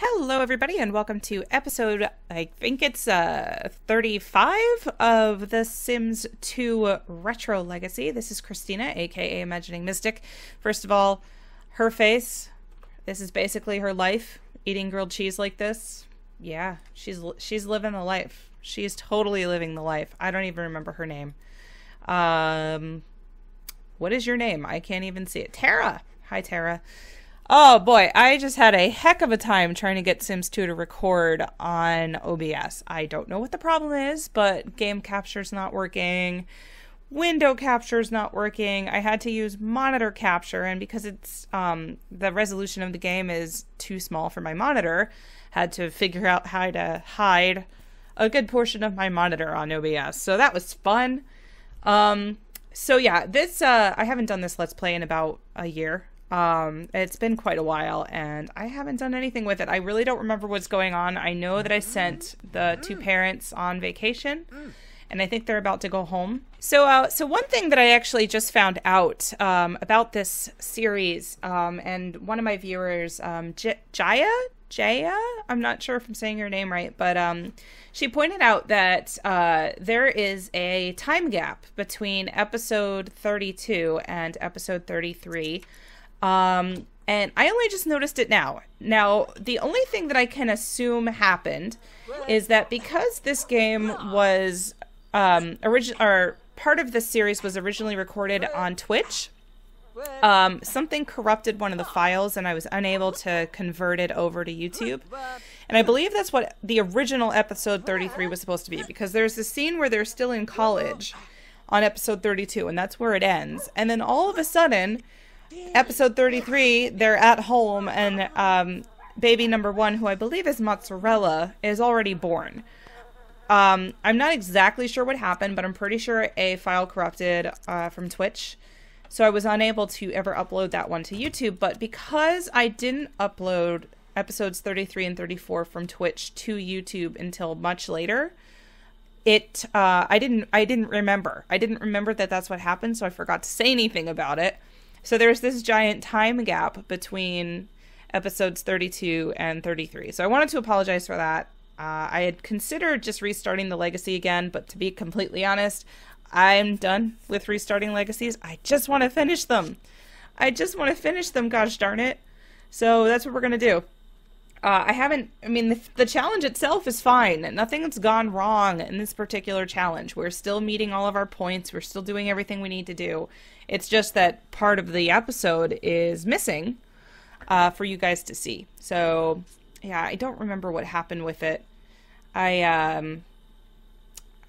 Hello everybody and welcome to episode, I think it's 35 of The Sims 2 Retro Legacy. This is Christina, aka Imagining Mystic. First of all, her face, this is basically her life, eating grilled cheese like this. Yeah, she's living the life. She is totally living the life. I don't even remember her name. What is your name? I can't even see it. Tara! Hi Tara. Oh boy, I just had a heck of a time trying to get Sims 2 to record on OBS. I don't know what the problem is, but game capture's not working, window capture's not working. I had to use monitor capture, and because it's the resolution of the game is too small for my monitor, had to figure out how to hide a good portion of my monitor on OBS. So that was fun. So yeah, this I haven't done this Let's Play in about a year. It's been quite a while and I haven't done anything with it. I really don't remember what's going on. I know that I sent the two parents on vacation and I think they're about to go home. So, one thing that I actually just found out, about this series, and one of my viewers, Jaya, I'm not sure if I'm saying your name right, but, she pointed out that, there is a time gap between episode 32 and episode 33. And I only just noticed it now. Now, the only thing that I can assume happened is that because this game was part of the series was originally recorded on Twitch, something corrupted one of the files and I was unable to convert it over to YouTube. And I believe that's what the original episode 33 was supposed to be, because there's a scene where they're still in college on episode 32 and that's where it ends. And then all of a sudden, episode 33, they're at home and baby number one, who I believe is Mozzarella, is already born. I'm not exactly sure what happened, but I'm pretty sure a file corrupted from Twitch, so I was unable to ever upload that one to YouTube. But because I didn't upload episodes 33 and 34 from Twitch to YouTube until much later, it I didn't remember that that's what happened, so I forgot to say anything about it. So there's this giant time gap between episodes 32 and 33. So I wanted to apologize for that. I had considered just restarting the Legacy again, but to be completely honest, I'm done with restarting Legacies. I just want to finish them. Gosh darn it. So that's what we're going to do. The challenge itself is fine. Nothing's gone wrong in this particular challenge. We're still meeting all of our points. We're still doing everything we need to do. It's just that part of the episode is missing for you guys to see. So, yeah, I don't remember what happened with it. I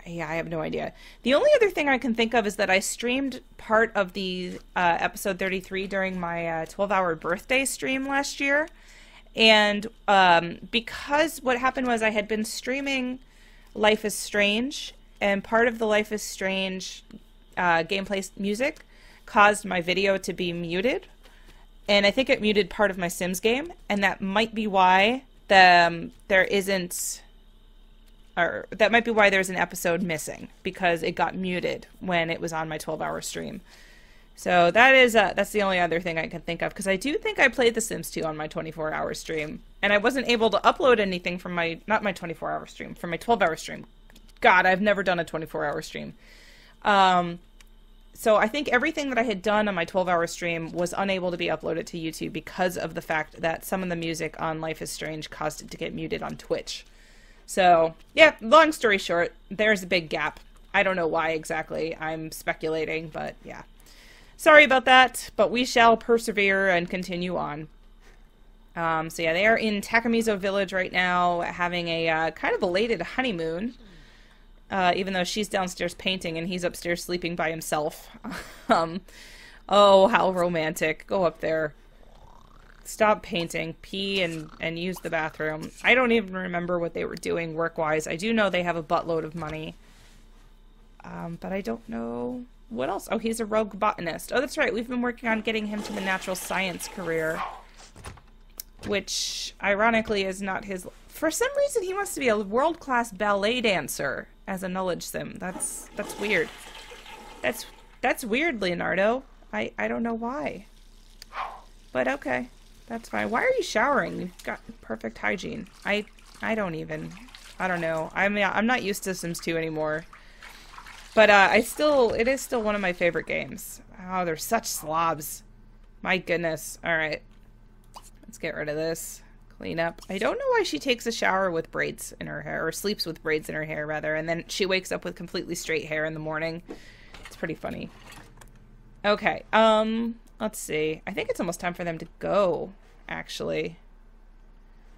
have no idea. The only other thing I can think of is that I streamed part of the episode 33 during my 12-hour birthday stream last year. And because what happened was I had been streaming Life is Strange, and part of the Life is Strange gameplay music caused my video to be muted, and I think it muted part of my Sims game, and that might be why there's an episode missing, because it got muted when it was on my 12-hour stream. So that's the only other thing I can think of, because I do think I played The Sims 2 on my 24-hour stream, and I wasn't able to upload anything from my, not my 24-hour stream, from my 12-hour stream. God, I've never done a 24-hour stream. So I think everything that I had done on my 12-hour stream was unable to be uploaded to YouTube because of the fact that some of the music on Life is Strange caused it to get muted on Twitch. So, yeah, long story short, there's a big gap. I don't know why exactly. I'm speculating, but yeah. Sorry about that, but we shall persevere and continue on. So yeah, they are in Takamizo Village right now, having a kind of belated honeymoon, even though she's downstairs painting and he's upstairs sleeping by himself. Oh, how romantic. Go up there. Stop painting. Pee and use the bathroom. I don't even remember what they were doing work-wise. I do know they have a buttload of money, but I don't know... What else? Oh, he's a rogue botanist. Oh, that's right. We've been working on getting him to the natural science career, which, ironically, is not his... For some reason, he wants to be a world-class ballet dancer as a knowledge sim. That's weird. That's weird, Leonardo. I don't know why. But okay. That's fine. Why are you showering? You've got perfect hygiene. I don't even. I don't know. I'm not used to Sims 2 anymore. But it is still one of my favorite games. Oh, they're such slobs. My goodness. All right. Let's get rid of this. Clean up. I don't know why she takes a shower with braids in her hair, or sleeps with braids in her hair, rather, and then she wakes up with completely straight hair in the morning. It's pretty funny. Okay. Let's see. I think it's almost time for them to go, actually.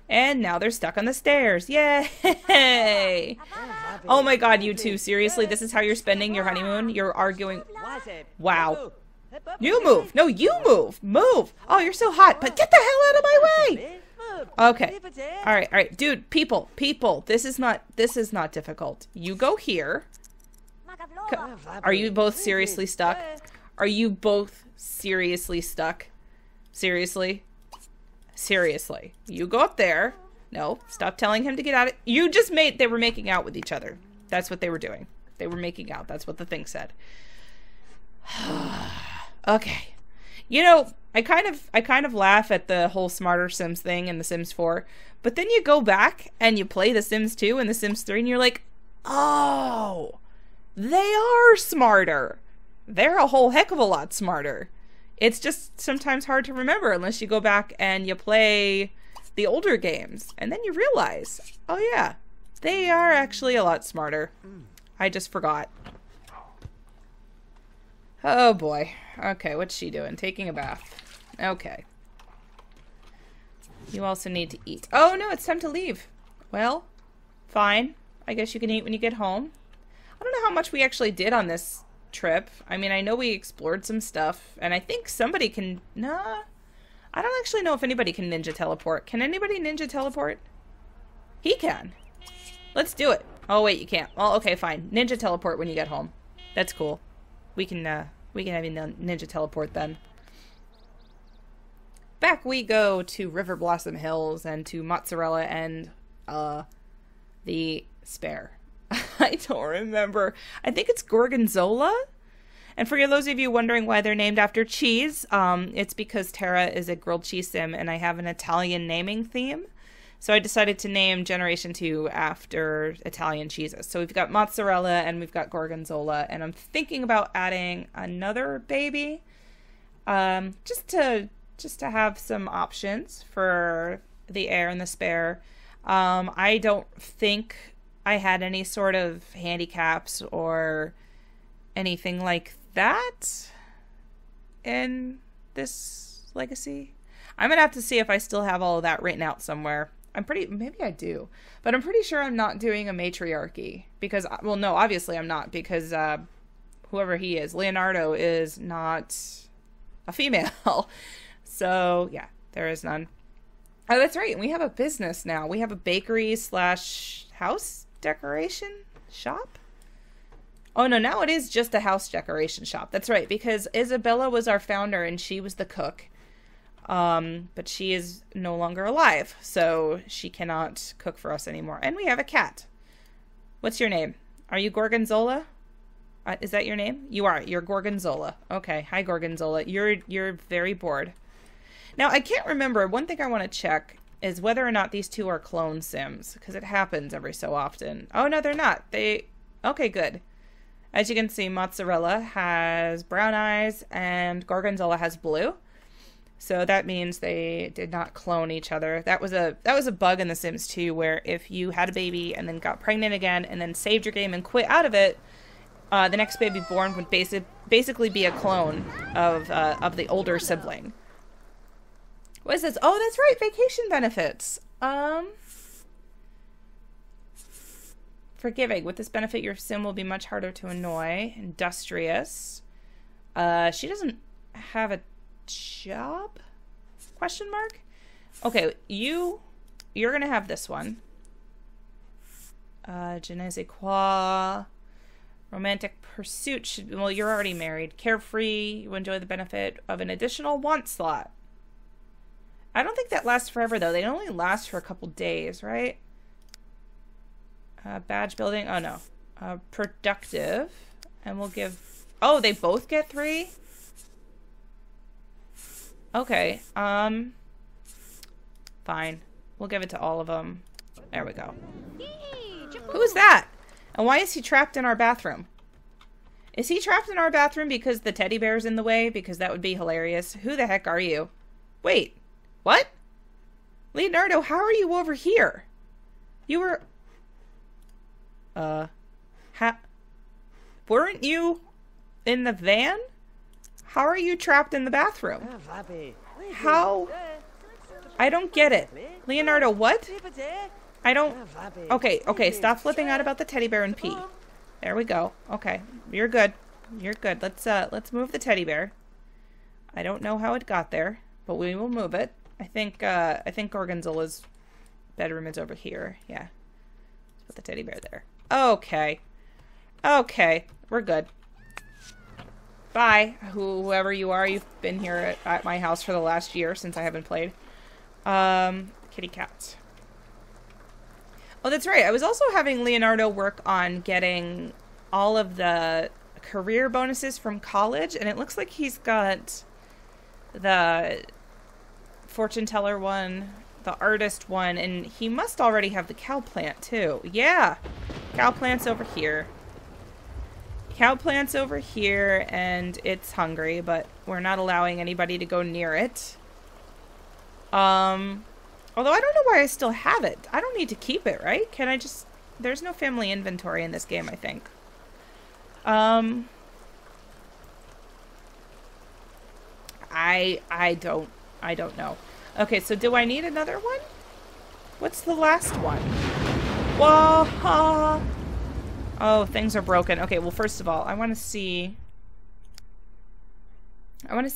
And now they're stuck on the stairs. Yay! Oh my god, you two. Seriously, this is how you're spending your honeymoon? You're arguing. Wow. You move. No, you move. Move. Oh, you're so hot, but get the hell out of my way! Okay. Alright, alright. Dude, people. This is not difficult. You go here. Are you both seriously stuck? Are you both seriously stuck? Seriously? Seriously. You go up there. No, stop telling him to get out of- You just made- They were making out with each other. That's what they were doing. They were making out. That's what the thing said. Okay. You know, I kind of laugh at the whole Smarter Sims thing in The Sims 4, but then you go back and you play The Sims 2 and The Sims 3 and you're like, oh, they are smarter. They're a whole heck of a lot smarter. It's just sometimes hard to remember unless you go back and you play the older games. And then you realize, oh yeah, they are actually a lot smarter. I just forgot. Oh boy. Okay, what's she doing? Taking a bath. Okay. You also need to eat. Oh no, it's time to leave. Well, fine. I guess you can eat when you get home. I don't know how much we actually did on this trip. I mean, I know we explored some stuff, and I think somebody can... Nah. I don't actually know if anybody can ninja teleport. Can anybody ninja teleport? He can. Let's do it. Oh, wait, you can't. Well, okay, fine. Ninja teleport when you get home. That's cool. We can have you ninja teleport then. Back we go to River Blossom Hills and to Mozzarella and, the Spare. I don't remember. I think it's Gorgonzola. And for those of you wondering why they're named after cheese, it's because Tara is a grilled cheese sim and I have an Italian naming theme. So I decided to name Generation 2 after Italian cheeses. So we've got Mozzarella and we've got Gorgonzola. And I'm thinking about adding another baby just to have some options for the Heir and the Spare. I don't think I had any sort of handicaps or anything like that in this legacy. I'm gonna have to see if I still have all of that written out somewhere. Maybe I do, but I'm pretty sure I'm not doing a matriarchy because, well, no, obviously I'm not because whoever he is, Leonardo, is not a female. So yeah, there is none. Oh, that's right. We have a business now. We have a bakery / house decoration shop. Oh no, now it is just a house decoration shop. That's right, because Isabella was our founder and she was the cook. But she is no longer alive, so she cannot cook for us anymore. And we have a cat. What's your name? Are you Gorgonzola? Is that your name? You are. You're Gorgonzola. Okay. Hi, Gorgonzola. You're very bored. Now, I can't remember. One thing I want to check is whether or not these two are clone Sims, because it happens every so often. Oh, no, they're not. Okay, good. As you can see, Mozzarella has brown eyes and Gorgonzola has blue. So that means they did not clone each other. That was a bug in The Sims 2 where if you had a baby and then got pregnant again and then saved your game and quit out of it, the next baby born would basically be a clone of the older sibling. What is this? Oh, that's right, vacation benefits. Forgiving. With this benefit, your sim will be much harder to annoy. Industrious. She doesn't have a job? Question mark? Okay, you're gonna have this one. Je ne sais quoi. Romantic pursuit should be, well, you're already married. Carefree, you enjoy the benefit of an additional want slot. I don't think that lasts forever, though. They only last for a couple days, right? Badge building. Oh, no. Productive. And we'll give... Oh, they both get 3? Okay. Fine. We'll give it to all of them. There we go. Who is that? And why is he trapped in our bathroom? Is he trapped in our bathroom because the teddy bear's in the way? Because that would be hilarious. Who the heck are you? Wait. What? Leonardo, how are you over here? You were... Weren't you in the van? How are you trapped in the bathroom? How? I don't get it. Leonardo, what? I don't... Okay, okay, stop flipping out about the teddy bear and pee. There we go. Okay, you're good. You're good. Let's move the teddy bear. I don't know how it got there, but we will move it. I think Gorgonzola's bedroom is over here. Yeah. Let's put the teddy bear there. Okay. Okay, we're good. Bye, whoever you are. You've been here at my house for the last year since I haven't played. Kitty cats. Oh, that's right. I was also having Leonardo work on getting all of the career bonuses from college, and it looks like he's got the fortune teller one, the artist one, and he must already have the cow plant too. Yeah, cow plant's over here. Cow plant's over here, and it's hungry, but we're not allowing anybody to go near it. Although I don't know why I still have it. I don't need to keep it, right? Can I just... There's no family inventory in this game, I think. I don't know. Okay, so do I need another one? What's the last one? Whoa! Oh, things are broken. Okay, well, first of all, I want to see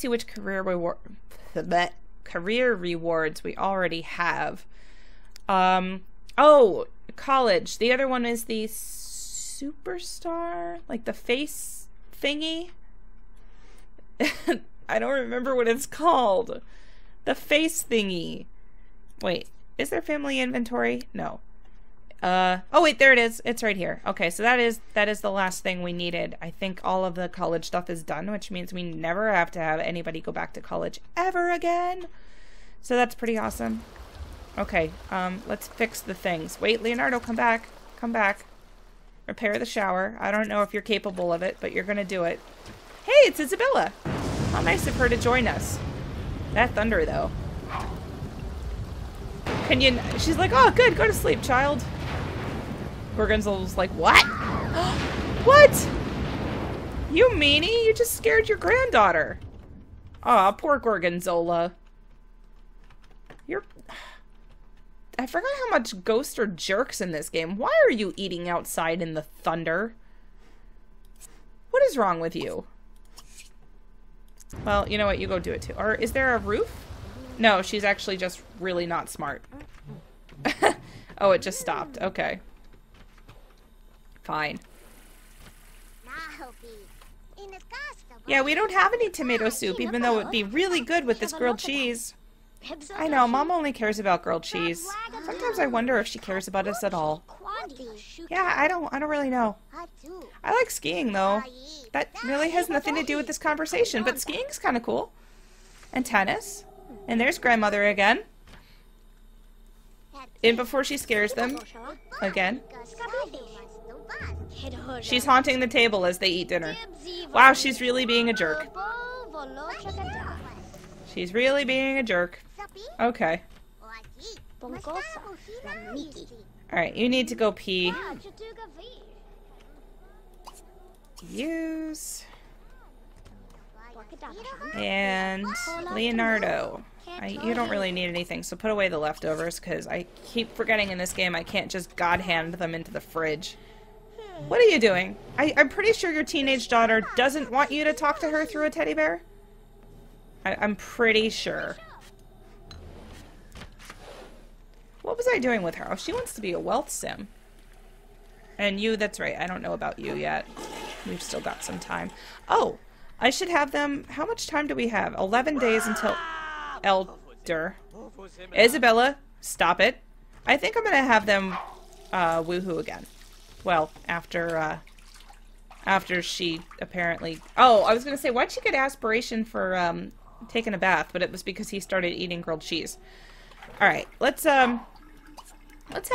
which career reward... career rewards we already have. Oh, college. The other one is the superstar, like the face thingy. I don't remember what it's called. The face thingy. Wait, is there family inventory? No. Oh wait, there it is. It's right here. Okay, so that is the last thing we needed. I think all of the college stuff is done, which means we never have to have anybody go back to college ever again. So that's pretty awesome. Okay, let's fix the things. Wait, Leonardo, come back. Come back. Repair the shower. I don't know if you're capable of it, but you're gonna do it. Hey, it's Isabella. How nice of her to join us. That thunder, though. Can you... She's like, oh, good, go to sleep, child. Gorgonzola's like, what? What? You meanie, you just scared your granddaughter. Aw, poor Gorgonzola. You're... I forgot how much ghosts are jerks in this game. Why are you eating outside in the thunder? What is wrong with you? Well, you know what, you go do it too. Or is there a roof? No, she's actually just really not smart. Oh, it just stopped. Okay. Fine. Yeah, we don't have any tomato soup, even though it'd be really good with this grilled cheese. I know, Mom only cares about grilled cheese. Sometimes I wonder if she cares about us at all. Yeah, I don't really know. I like skiing, though. That really has nothing to do with this conversation, but skiing's kind of cool. And tennis. And there's grandmother again. In before she scares them. Again. She's haunting the table as they eat dinner. Wow, she's really being a jerk. She's really being a jerk. Okay. Alright, you need to go pee. Use. And Leonardo. You don't really need anything, so put away the leftovers, because I keep forgetting in this game I can't just God hand them into the fridge. What are you doing? I'm pretty sure your teenage daughter doesn't want you to talk to her through a teddy bear. I'm pretty sure. What was I doing with her? Oh, she wants to be a wealth sim. And you, that's right. I don't know about you yet. We've still got some time. Oh, I should have them. How much time do we have? 11 days until Elder. Isabella, stop it. I think I'm going to have them woohoo again. Well, after she apparently... Oh, I was going to say, why'd she get aspiration for taking a bath? But it was because he started eating grilled cheese. Alright, let's have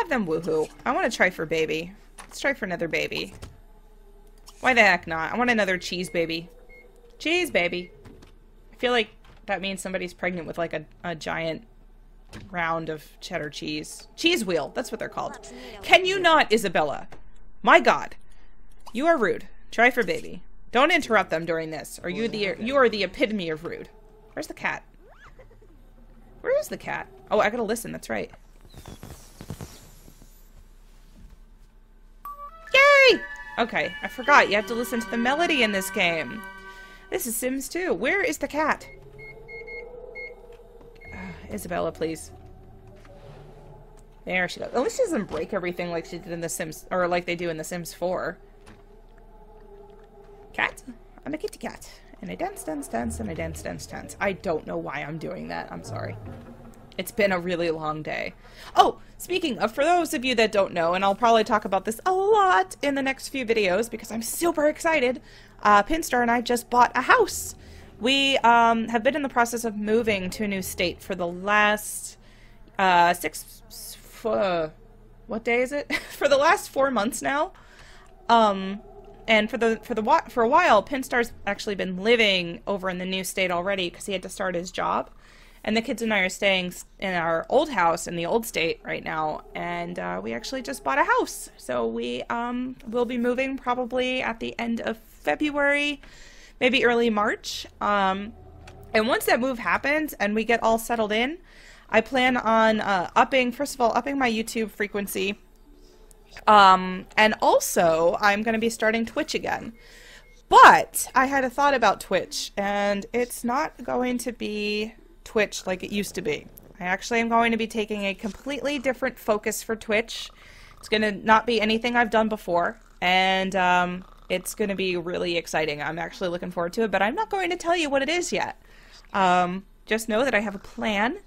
them woohoo. I want to try for baby. Let's try for another baby. Why the heck not? I want another cheese baby. Cheese baby. I feel like that means somebody's pregnant with like a giant round of cheddar cheese. Cheese wheel, that's what they're called. Can you not, Isabella? My God, you are rude. Try for baby. Don't interrupt them during this, or you are the epitome of rude. Where's the cat? Where is the cat? Oh, I gotta listen, that's right. Yay! Okay, I forgot, you have to listen to the melody in this game. This is Sims 2. Where is the cat? Isabella, please. There she goes. At least she doesn't break everything like she did in The Sims, or like they do in The Sims 4. Cat? I'm a kitty cat. And I dance, dance, dance, and I dance, dance, dance. I don't know why I'm doing that. I'm sorry. It's been a really long day. Oh, speaking of, for those of you that don't know, and I'll probably talk about this a lot in the next few videos because I'm super excited, Pinstar and I just bought a house. We have been in the process of moving to a new state for the last what day is it? For the last 4 months now. And for a while, Pinstar's actually been living over in the new state already because he had to start his job. And the kids and I are staying in our old house in the old state right now. And we actually just bought a house. So we will be moving probably at the end of February. Maybe early March. And once that move happens and we get all settled in, I plan on first of all upping my YouTube frequency, and also I'm going to be starting Twitch again. But I had a thought about Twitch, and it's not going to be Twitch like it used to be. I actually am going to be taking a completely different focus for Twitch. It's going to not be anything I've done before, and it's going to be really exciting. I'm actually looking forward to it, but I'm not going to tell you what it is yet. Just know that I have a plan,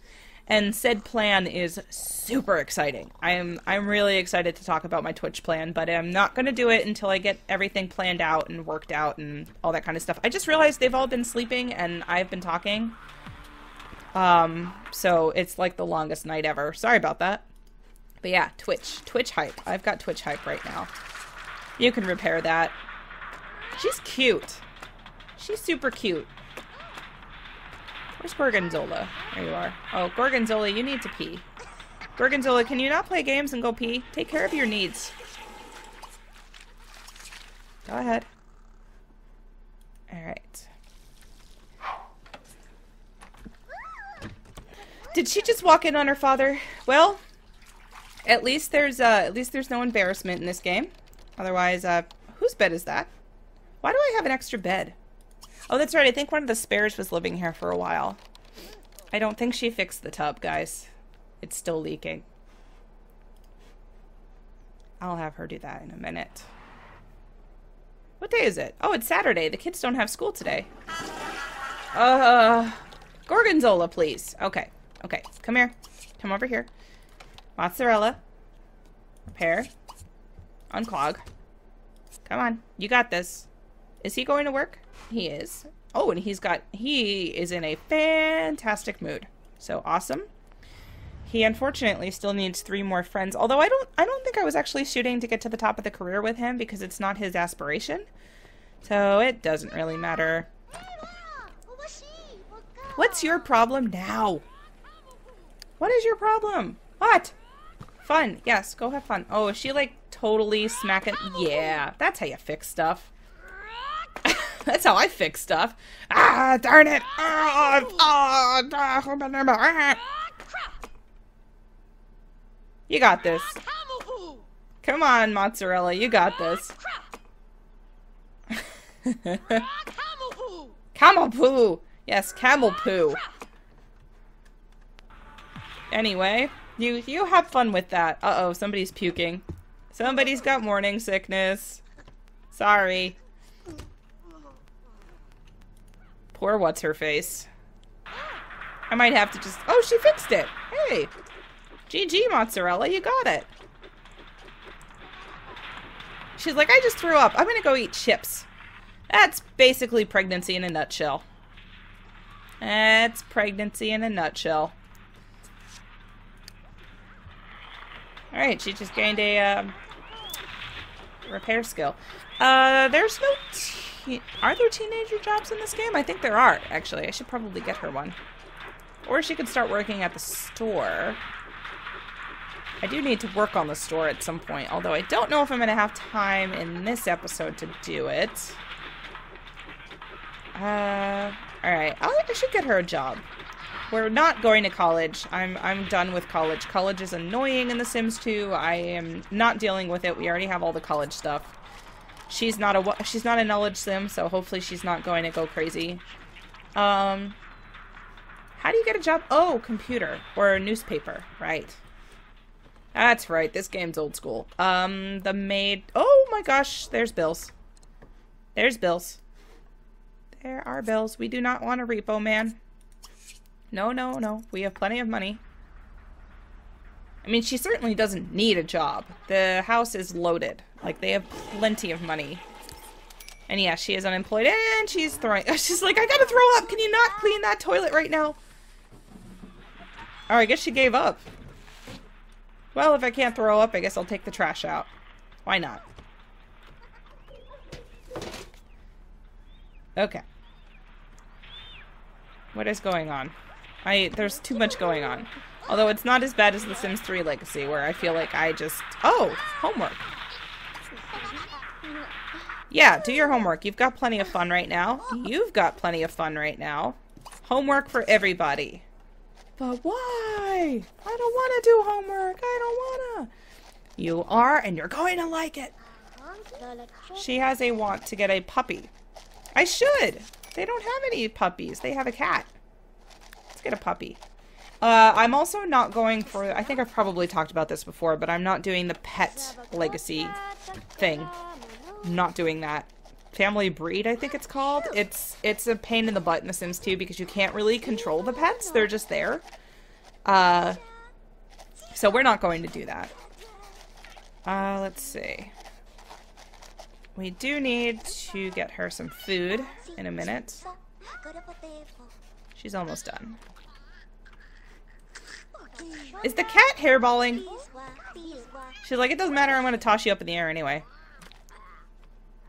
and said plan is super exciting. I'm really excited to talk about my Twitch plan, but I'm not going to do it until I get everything planned out and worked out and all that kind of stuff. I just realized they've all been sleeping, and I've been talking. So it's like the longest night ever. Sorry about that. But yeah, Twitch hype. I've got Twitch hype right now. You can repair that. She's cute. She's super cute. Where's Gorgonzola? There you are. Oh, Gorgonzola, you need to pee. Gorgonzola, can you not play games and go pee? Take care of your needs. Go ahead. Alright. Did she just walk in on her father? Well, at least there's no embarrassment in this game. Otherwise, whose bed is that? Why do I have an extra bed? Oh, that's right. I think one of the spares was living here for a while. I don't think she fixed the tub, guys. It's still leaking. I'll have her do that in a minute. What day is it? Oh, it's Saturday. The kids don't have school today. Gorgonzola, please. Okay. Okay. Come here. Come over here. Mozzarella. Pear. Unclog. Come on. You got this. Is he going to work? He is. Oh, and he is in a fantastic mood. So awesome. He unfortunately still needs 3 more friends. Although I don't think I was actually shooting to get to the top of the career with him because it's not his aspiration. So it doesn't really matter. What's your problem now? What is your problem? What? Fun. Yes, go have fun. Oh, is she like totally smacking? Yeah, that's how you fix stuff. That's how I fix stuff. Ah, darn it! You got this. Come on, Mozzarella, you got this. Camel poo! Yes, camel poo. Anyway, you have fun with that. Uh-oh, somebody's puking. Somebody's got morning sickness. Sorry. Poor what's-her-face. I might have to just... Oh, she fixed it! Hey! GG, Mozzarella, you got it! She's like, I just threw up. I'm gonna go eat chips. That's basically pregnancy in a nutshell. That's pregnancy in a nutshell. Alright, she just gained a repair skill. There's no... Are there teenager jobs in this game? I think there are, actually. I should probably get her one. Or she could start working at the store. I do need to work on the store at some point, although I don't know if I'm going to have time in this episode to do it. Alright, I should get her a job. We're not going to college. I'm done with college. College is annoying in The Sims 2. I am not dealing with it. We already have all the college stuff. She's not a knowledge sim, so hopefully she's not going to go crazy. How do you get a job? Oh, computer or newspaper, right? That's right. This game's old school. The maid. Oh my gosh, there's bills. There's bills. There are bills. We do not want a repo man. No, no, no. We have plenty of money. I mean, she certainly doesn't need a job. The house is loaded. Like, they have plenty of money. And yeah, she is unemployed and she's throwing. She's like, I gotta throw up. Can you not clean that toilet right now? Oh, I guess she gave up. Well, if I can't throw up, I guess I'll take the trash out. Why not? Okay. What is going on? There's too much going on. Although it's not as bad as The Sims 3 Legacy, where I feel like I just... Oh! Homework! Yeah, do your homework. You've got plenty of fun right now. You've got plenty of fun right now. Homework for everybody. But why? I don't want to do homework. I don't want to. You are, and you're going to like it. She has a want to get a puppy. I should! They don't have any puppies. They have a cat. Let's get a puppy. I'm also not going for... I think I've probably talked about this before, but I'm not doing the pet legacy thing. Not doing that. Family breed, I think it's called. It's a pain in the butt in The Sims 2 because you can't really control the pets. They're just there. So we're not going to do that. Let's see. We do need to get her some food in a minute. She's almost done. Is the cat hairballing? She's like, it doesn't matter, I'm gonna toss you up in the air anyway.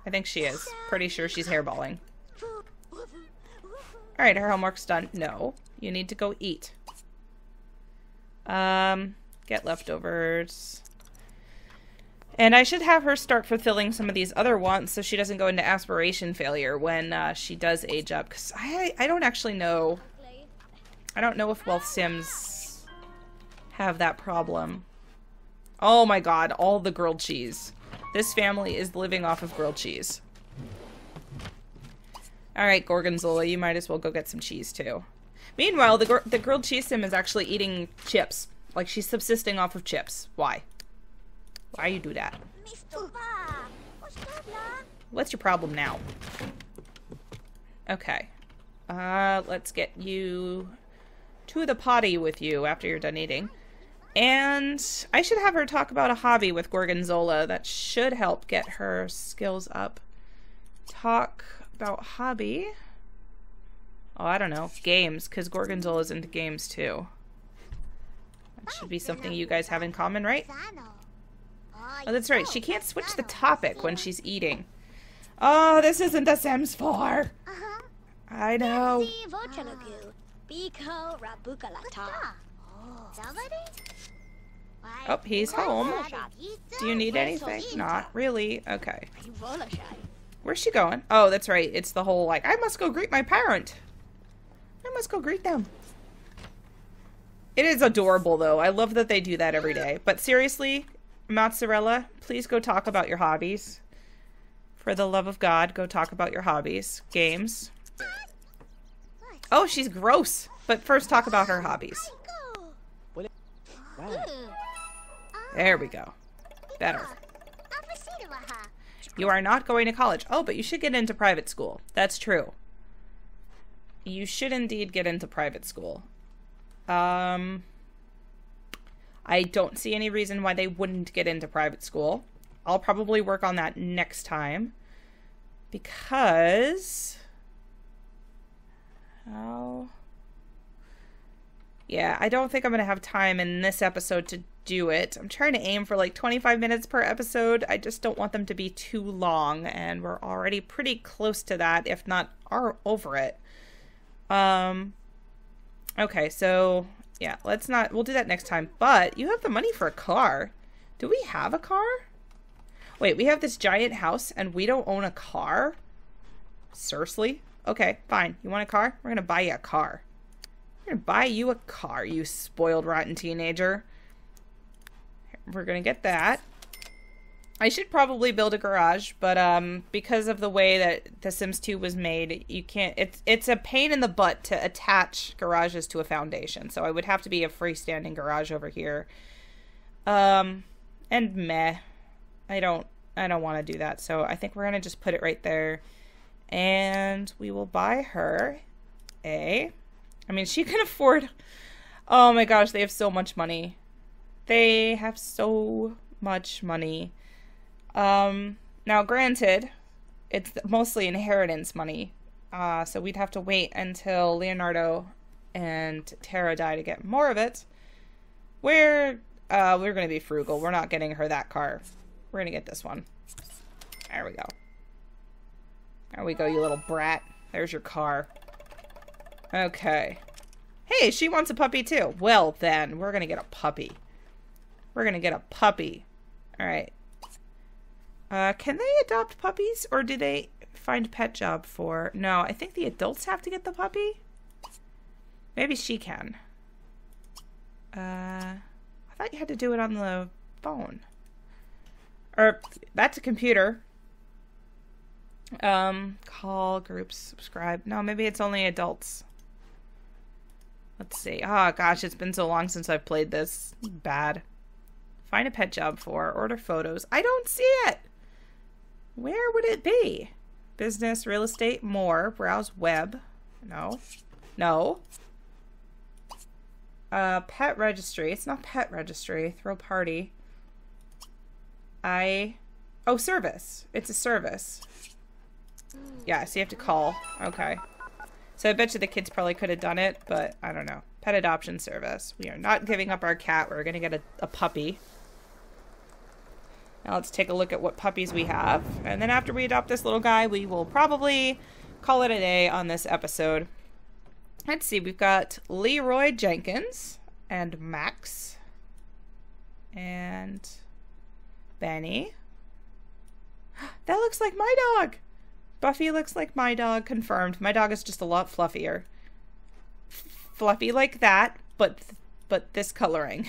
I think she is. Pretty sure she's hairballing. Alright, her homework's done. No. You need to go eat. Get leftovers. And I should have her start fulfilling some of these other wants so she doesn't go into aspiration failure when she does age up. Because I don't actually know. I don't know if Wealth Sims have that problem. Oh my god, all the grilled cheese. This family is living off of grilled cheese. Alright, Gorgonzola, you might as well go get some cheese too. Meanwhile, the grilled cheese sim is actually eating chips. Like, she's subsisting off of chips. Why? Why you do that? What's your problem now? Okay. Let's get you to the potty with you after you're done eating. And I should have her talk about a hobby with Gorgonzola. That should help get her skills up. Talk about hobby. Oh, I don't know. Games, because Gorgonzola's into games too. That should be something you guys have in common, right? Oh, that's right. She can't switch the topic when she's eating. Oh, this isn't The Sims 4. I know. Oh, he's home. Do you need anything? Not really. Okay. Where's she going? Oh, that's right. It's the whole, like, I must go greet my parent. I must go greet them. It is adorable, though. I love that they do that every day. But seriously, Mozzarella, please go talk about your hobbies. For the love of God, go talk about your hobbies. Games. Oh, she's gross. But first talk about her hobbies. There we go. Better. You are not going to college. Oh, but you should get into private school. That's true. You should indeed get into private school. I don't see any reason why they wouldn't get into private school. I'll probably work on that next time. Because... Oh. Yeah, I don't think I'm going to have time in this episode to do it. I'm trying to aim for like 25 minutes per episode. I just don't want them to be too long, and we're already pretty close to that, if not are over it. Okay, so yeah, let's not, we'll do that next time. But you have the money for a car. Do we have a car? Wait, we have this giant house and we don't own a car? Seriously? Okay, fine. You want a car? We're gonna buy you a car. We're gonna buy you a car, you spoiled rotten teenager. We're gonna get that. I should probably build a garage, but because of the way that The Sims 2 was made, you can't, it's a pain in the butt to attach garages to a foundation, so I would have to be a freestanding garage over here. And meh. I don't want to do that, so I think we're gonna just put it right there. And we will buy her a, I mean, she can afford, oh my gosh, they have so much money. They have so much money. Now granted, it's mostly inheritance money. So we'd have to wait until Leonardo and Tara die to get more of it. We're going to be frugal. We're not getting her that car. We're going to get this one. There we go. There we go, you little brat. There's your car. Okay. Hey, she wants a puppy too. Well then, we're going to get a puppy. We're going to get a puppy. All right. Can they adopt puppies, or do they find pet job for? No, I think the adults have to get the puppy. Maybe she can. I thought you had to do it on the phone. Or that's a computer. Call, groups, subscribe. No, maybe it's only adults. Let's see. Oh gosh, it's been so long since I've played this. Bad. Find a pet job for, order photos. I don't see it. Where would it be? Business, real estate, more, browse web. No. No. Pet registry. It's not pet registry. Throw party. Oh, service. It's a service. Yeah, so you have to call. Okay. So I bet you the kids probably could have done it, but I don't know. Pet adoption service. We are not giving up our cat. We're going to get a puppy. Now let's take a look at what puppies we have. And then after we adopt this little guy, we will probably call it a day on this episode. Let's see. We've got Leroy Jenkins and Max and Benny. That looks like my dog. Buffy looks like my dog, confirmed. My dog is just a lot fluffier. Fluffy like that, but this coloring.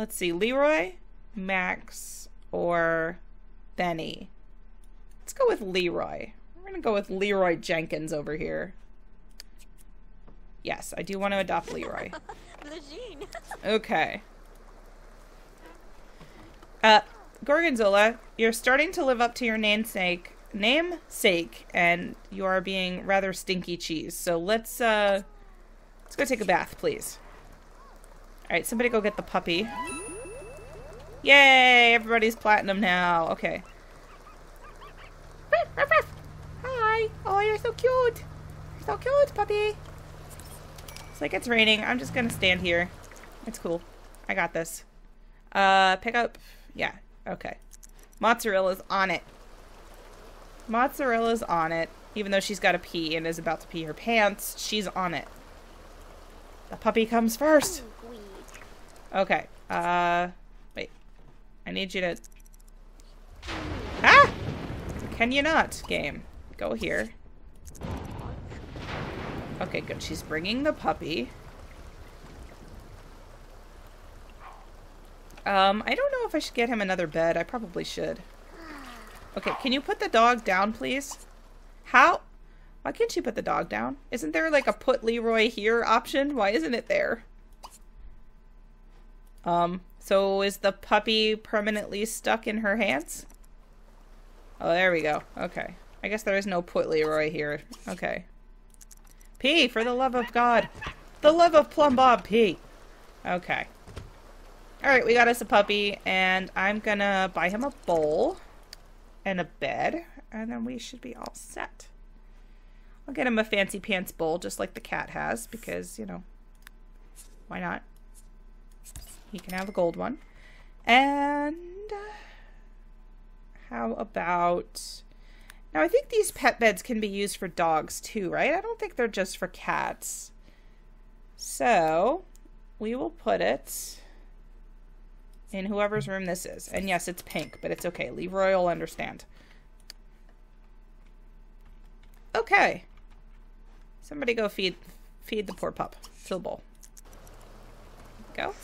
Let's see, Leroy, Max, or Benny. Let's go with Leroy. We're going to go with Leroy Jenkins over here. Yes, I do want to adopt Leroy. Okay. Gorgonzola, you're starting to live up to your namesake, and you are being rather stinky cheese. So let's go take a bath, please. All right, somebody go get the puppy. Yay! Everybody's platinum now. Okay. Hi. Oh, you're so cute. You're so cute, puppy. It's like it's raining. I'm just gonna stand here. It's cool. I got this. Pick up. Yeah. Okay. Mozzarella's on it. Mozzarella's on it. Even though she's got to pee and is about to pee her pants, she's on it. The puppy comes first. Okay. Wait. I need you to... Ah! Can you not, game? Go here. Okay, good. She's bringing the puppy. I don't know if I should get him another bed. I probably should. Okay, can you put the dog down, please? How? Why can't you put the dog down? Isn't there like a put Leroy here option? Why isn't it there? So is the puppy permanently stuck in her hands? Oh, there we go. Okay. I guess there is no put Leroy here. Okay. Pee, for the love of God. The love of Plum Bob, pee. Okay. Alright, we got us a puppy, and I'm gonna buy him a bowl and a bed, and then we should be all set. I'll get him a fancy pants bowl, just like the cat has, because, you know, why not? He can have a gold one. And how about... Now, I think these pet beds can be used for dogs too, right? I don't think they're just for cats. So we will put it in whoever's room this is. And yes, it's pink, but it's okay. Leroy will understand. Okay. Somebody go feed the poor pup. Fill bowl. Go.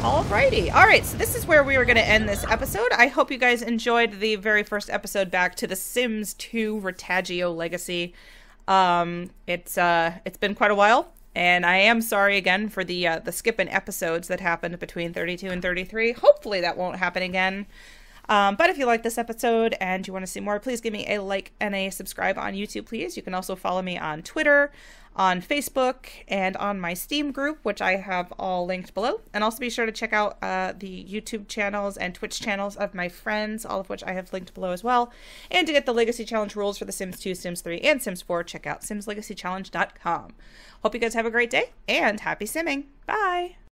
Alrighty. Alright, so this is where we were going to end this episode. I hope you guys enjoyed the very first episode back to The Sims 2 Retro Legacy. It's been quite a while, and I am sorry again for the skip in episodes that happened between 32 and 33. Hopefully that won't happen again. But if you like this episode and you want to see more, please give me a like and a subscribe on YouTube, please. You can also follow me on Twitter, on Facebook, and on my Steam group, which I have all linked below. And also be sure to check out the YouTube channels and Twitch channels of my friends, all of which I have linked below as well. And to get the Legacy Challenge rules for The Sims 2, Sims 3, and Sims 4, check out SimsLegacyChallenge.com. Hope you guys have a great day, and happy simming. Bye!